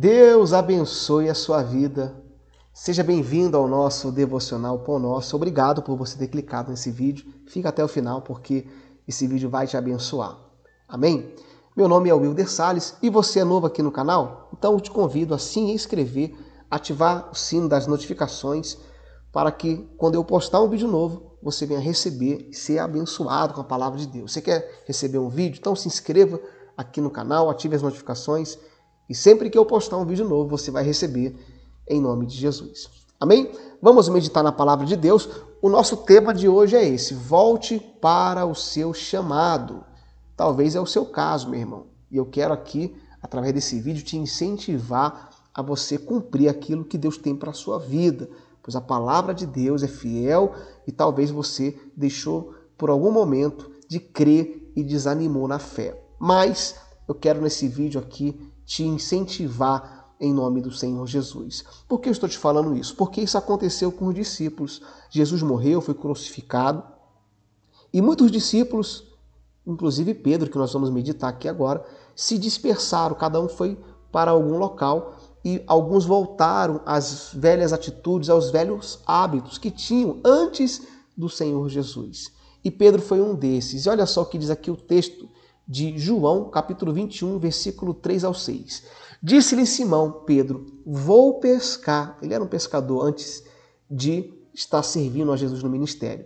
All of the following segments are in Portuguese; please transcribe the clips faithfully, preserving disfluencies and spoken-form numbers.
Deus abençoe a sua vida. Seja bem-vindo ao nosso Devocional Pão Nosso. Obrigado por você ter clicado nesse vídeo. Fica até o final porque esse vídeo vai te abençoar. Amém? Meu nome é Wilder Sales e você é novo aqui no canal? Então eu te convido a se inscrever, ativar o sino das notificações para que quando eu postar um vídeo novo, você venha receber e ser abençoado com a palavra de Deus. Você quer receber um vídeo? Então se inscreva aqui no canal, ative as notificações e sempre que eu postar um vídeo novo, você vai receber em nome de Jesus. Amém? Vamos meditar na palavra de Deus. O nosso tema de hoje é esse: volte para o seu chamado. Talvez é o seu caso, meu irmão. E eu quero aqui, através desse vídeo, te incentivar a você cumprir aquilo que Deus tem para a sua vida. Pois a palavra de Deus é fiel e talvez você deixou por algum momento de crer e desanimou na fé. Mas eu quero nesse vídeo aqui te incentivar em nome do Senhor Jesus. Por que eu estou te falando isso? Porque isso aconteceu com os discípulos. Jesus morreu, foi crucificado. E muitos discípulos, inclusive Pedro, que nós vamos meditar aqui agora, se dispersaram. Cada um foi para algum local e alguns voltaram às velhas atitudes, aos velhos hábitos que tinham antes do Senhor Jesus. E Pedro foi um desses. E olha só o que diz aqui o texto de João, capítulo vinte e um, versículo três ao seis. Disse-lhe Simão, Pedro, vou pescar. Ele era um pescador antes de estar servindo a Jesus no ministério.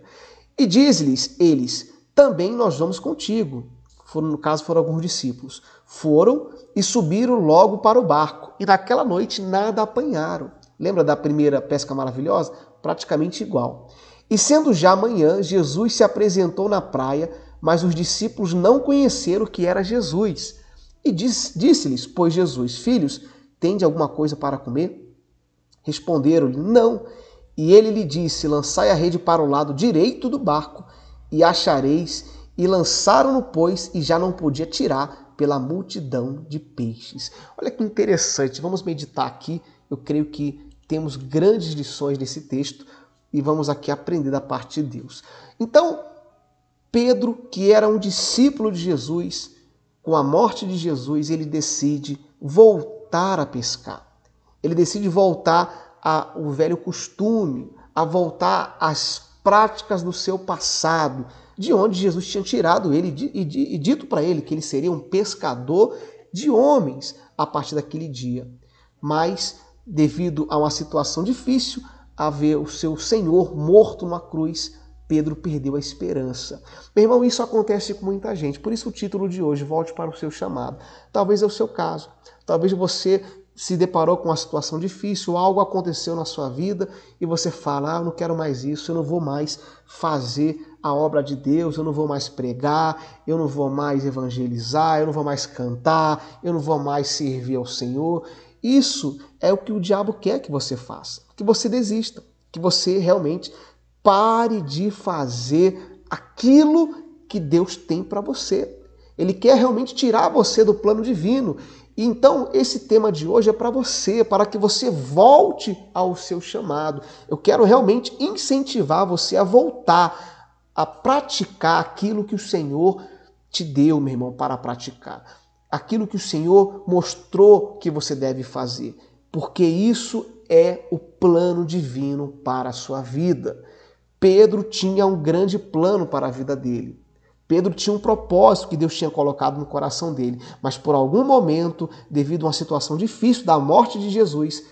E diz-lhes eles, também nós vamos contigo. Foram, no caso, foram alguns discípulos. Foram e subiram logo para o barco. E naquela noite nada apanharam. Lembra da primeira pesca maravilhosa? Praticamente igual. E sendo já manhã, Jesus se apresentou na praia, mas os discípulos não conheceram que era Jesus. E disse-lhes, pois Jesus, filhos, tende alguma coisa para comer? Responderam-lhe, não. E ele lhe disse, lançai a rede para o lado direito do barco, e achareis. E lançaram-no, pois, e já não podia tirar pela multidão de peixes. Olha que interessante, vamos meditar aqui. Eu creio que temos grandes lições nesse texto, e vamos aqui aprender da parte de Deus. Então, Pedro, que era um discípulo de Jesus, com a morte de Jesus, ele decide voltar a pescar. Ele decide voltar ao velho costume, a voltar às práticas do seu passado, de onde Jesus tinha tirado ele e dito para ele que ele seria um pescador de homens a partir daquele dia. Mas, devido a uma situação difícil, a ver o seu Senhor morto numa cruz, Pedro perdeu a esperança. Meu irmão, isso acontece com muita gente. Por isso o título de hoje, volte para o seu chamado. Talvez é o seu caso. Talvez você se deparou com uma situação difícil, algo aconteceu na sua vida e você fala, ah, eu não quero mais isso, eu não vou mais fazer a obra de Deus, eu não vou mais pregar, eu não vou mais evangelizar, eu não vou mais cantar, eu não vou mais servir ao Senhor. Isso é o que o diabo quer que você faça, que você desista, que você realmente pare de fazer aquilo que Deus tem para você. Ele quer realmente tirar você do plano divino. E então, esse tema de hoje é para você, para que você volte ao seu chamado. Eu quero realmente incentivar você a voltar, a praticar aquilo que o Senhor te deu, meu irmão, para praticar. Aquilo que o Senhor mostrou que você deve fazer. Porque isso é o plano divino para a sua vida. Pedro tinha um grande plano para a vida dele. Pedro tinha um propósito que Deus tinha colocado no coração dele. Mas por algum momento, devido a uma situação difícil da morte de Jesus,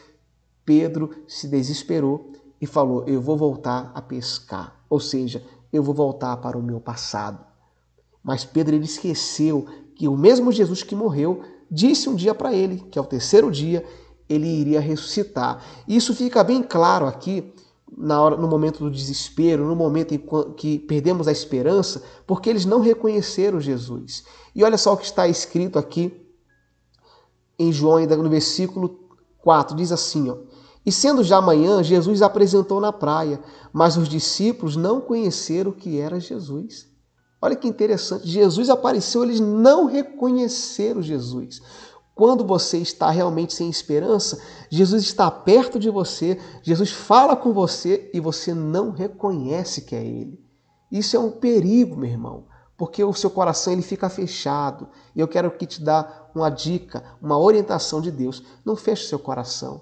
Pedro se desesperou e falou, eu vou voltar a pescar. Ou seja, eu vou voltar para o meu passado. Mas Pedro ele esqueceu que o mesmo Jesus que morreu disse um dia para ele que ao terceiro dia ele iria ressuscitar. E isso fica bem claro aqui, Na hora, no momento do desespero, no momento em que perdemos a esperança, porque eles não reconheceram Jesus. E olha só o que está escrito aqui em João, ainda no versículo quatro, diz assim, ó, e sendo já manhã, Jesus apresentou na praia, mas os discípulos não conheceram que era Jesus. Olha que interessante, Jesus apareceu, eles não reconheceram Jesus. Quando você está realmente sem esperança, Jesus está perto de você, Jesus fala com você e você não reconhece que é Ele. Isso é um perigo, meu irmão, porque o seu coração ele fica fechado. E eu quero que te dar uma dica, uma orientação de Deus. Não feche seu coração.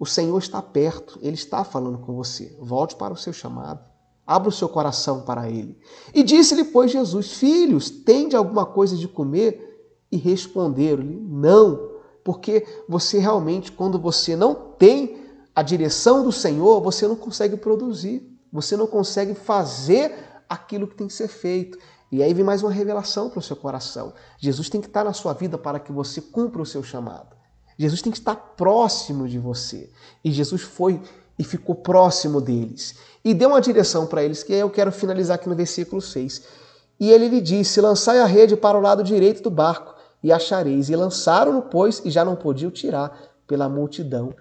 O Senhor está perto, Ele está falando com você. Volte para o seu chamado. Abra o seu coração para Ele. E disse-lhe, pois, Jesus, filhos, tende alguma coisa de comer? E responderam-lhe, não. Porque você realmente, quando você não tem a direção do Senhor, você não consegue produzir. Você não consegue fazer aquilo que tem que ser feito. E aí vem mais uma revelação para o seu coração. Jesus tem que estar na sua vida para que você cumpra o seu chamado. Jesus tem que estar próximo de você. E Jesus foi e ficou próximo deles. E deu uma direção para eles, que eu quero finalizar aqui no versículo seis. E ele lhe disse, lançai a rede para o lado direito do barco, e achareis. E lançaram-no, pois, e já não podiam tirar pela multidão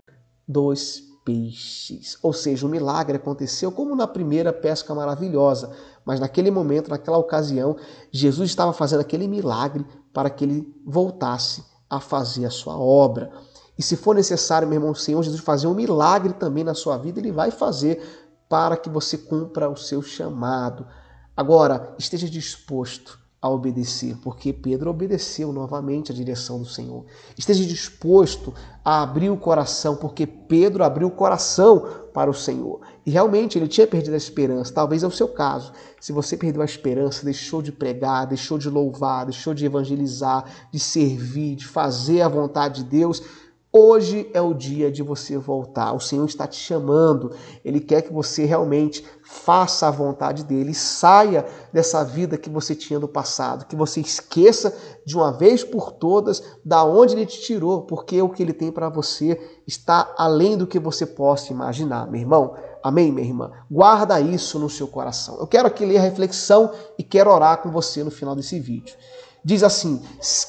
dos peixes. Ou seja, um milagre aconteceu como na primeira pesca maravilhosa. Mas naquele momento, naquela ocasião, Jesus estava fazendo aquele milagre para que ele voltasse a fazer a sua obra. E se for necessário, meu irmão, o Senhor Jesus fazer um milagre também na sua vida, Ele vai fazer para que você cumpra o seu chamado. Agora, esteja disposto a obedecer, porque Pedro obedeceu novamente a direção do Senhor. Esteja disposto a abrir o coração, porque Pedro abriu o coração para o Senhor. E realmente ele tinha perdido a esperança, talvez é o seu caso. Se você perdeu a esperança, deixou de pregar, deixou de louvar, deixou de evangelizar, de servir, de fazer a vontade de Deus, hoje é o dia de você voltar. O Senhor está te chamando. Ele quer que você realmente faça a vontade dEle. Saia dessa vida que você tinha no passado. Que você esqueça de uma vez por todas da onde Ele te tirou. Porque o que Ele tem para você está além do que você possa imaginar, meu irmão. Amém, minha irmã? Guarda isso no seu coração. Eu quero aqui ler a reflexão e quero orar com você no final desse vídeo. Diz assim,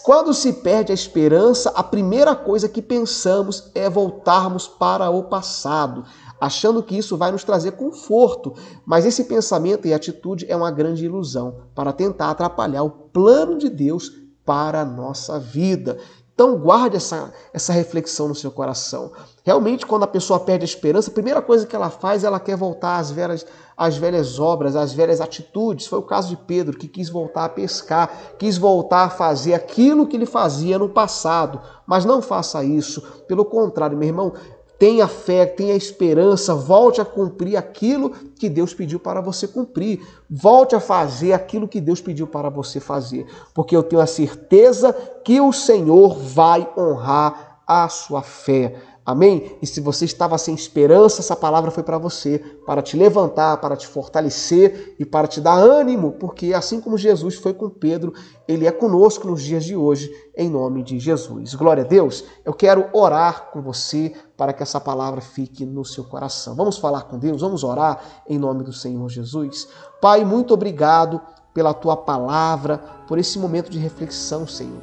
quando se perde a esperança, a primeira coisa que pensamos é voltarmos para o passado, achando que isso vai nos trazer conforto. Mas esse pensamento e atitude é uma grande ilusão para tentar atrapalhar o plano de Deus para a nossa vida. Então guarde essa, essa reflexão no seu coração. Realmente, quando a pessoa perde a esperança, a primeira coisa que ela faz, ela quer voltar às velhas, às velhas obras, às velhas atitudes. Foi o caso de Pedro, que quis voltar a pescar, quis voltar a fazer aquilo que ele fazia no passado. Mas não faça isso. Pelo contrário, meu irmão, tenha fé, tenha esperança, volte a cumprir aquilo que Deus pediu para você cumprir. Volte a fazer aquilo que Deus pediu para você fazer. Porque eu tenho a certeza que o Senhor vai honrar a sua fé. Amém? E se você estava sem esperança, essa palavra foi para você, para te levantar, para te fortalecer e para te dar ânimo, porque assim como Jesus foi com Pedro, Ele é conosco nos dias de hoje, em nome de Jesus. Glória a Deus! Eu quero orar com você para que essa palavra fique no seu coração. Vamos falar com Deus? Vamos orar em nome do Senhor Jesus? Pai, muito obrigado pela Tua palavra, por esse momento de reflexão, Senhor.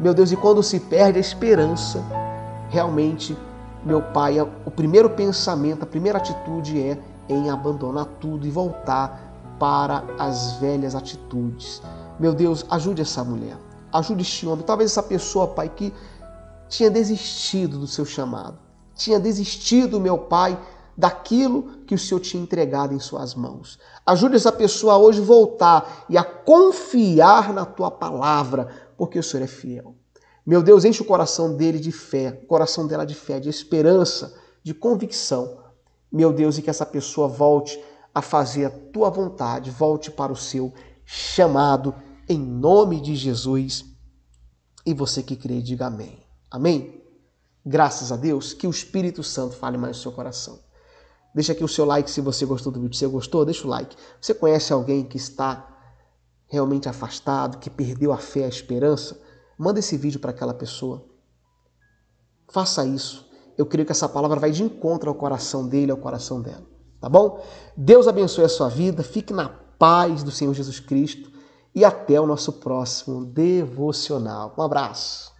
Meu Deus, e quando se perde a esperança, realmente, meu Pai, o primeiro pensamento, a primeira atitude é em abandonar tudo e voltar para as velhas atitudes. Meu Deus, ajude essa mulher, ajude este homem, talvez essa pessoa, Pai, que tinha desistido do seu chamado, tinha desistido, meu Pai, daquilo que o Senhor tinha entregado em suas mãos. Ajude essa pessoa hoje a voltar e a confiar na Tua palavra, porque o Senhor é fiel. Meu Deus, enche o coração dele de fé, o coração dela de fé, de esperança, de convicção. Meu Deus, e que essa pessoa volte a fazer a Tua vontade, volte para o seu chamado, em nome de Jesus. E você que crê, diga amém. Amém? Graças a Deus, que o Espírito Santo fale mais no seu coração. Deixa aqui o seu like se você gostou do vídeo. Se você gostou, deixa o like. Você conhece alguém que está realmente afastado, que perdeu a fé, a esperança? Manda esse vídeo para aquela pessoa. Faça isso. Eu creio que essa palavra vai de encontro ao coração dele, ao coração dela. Tá bom? Deus abençoe a sua vida. Fique na paz do Senhor Jesus Cristo. E até o nosso próximo devocional. Um abraço.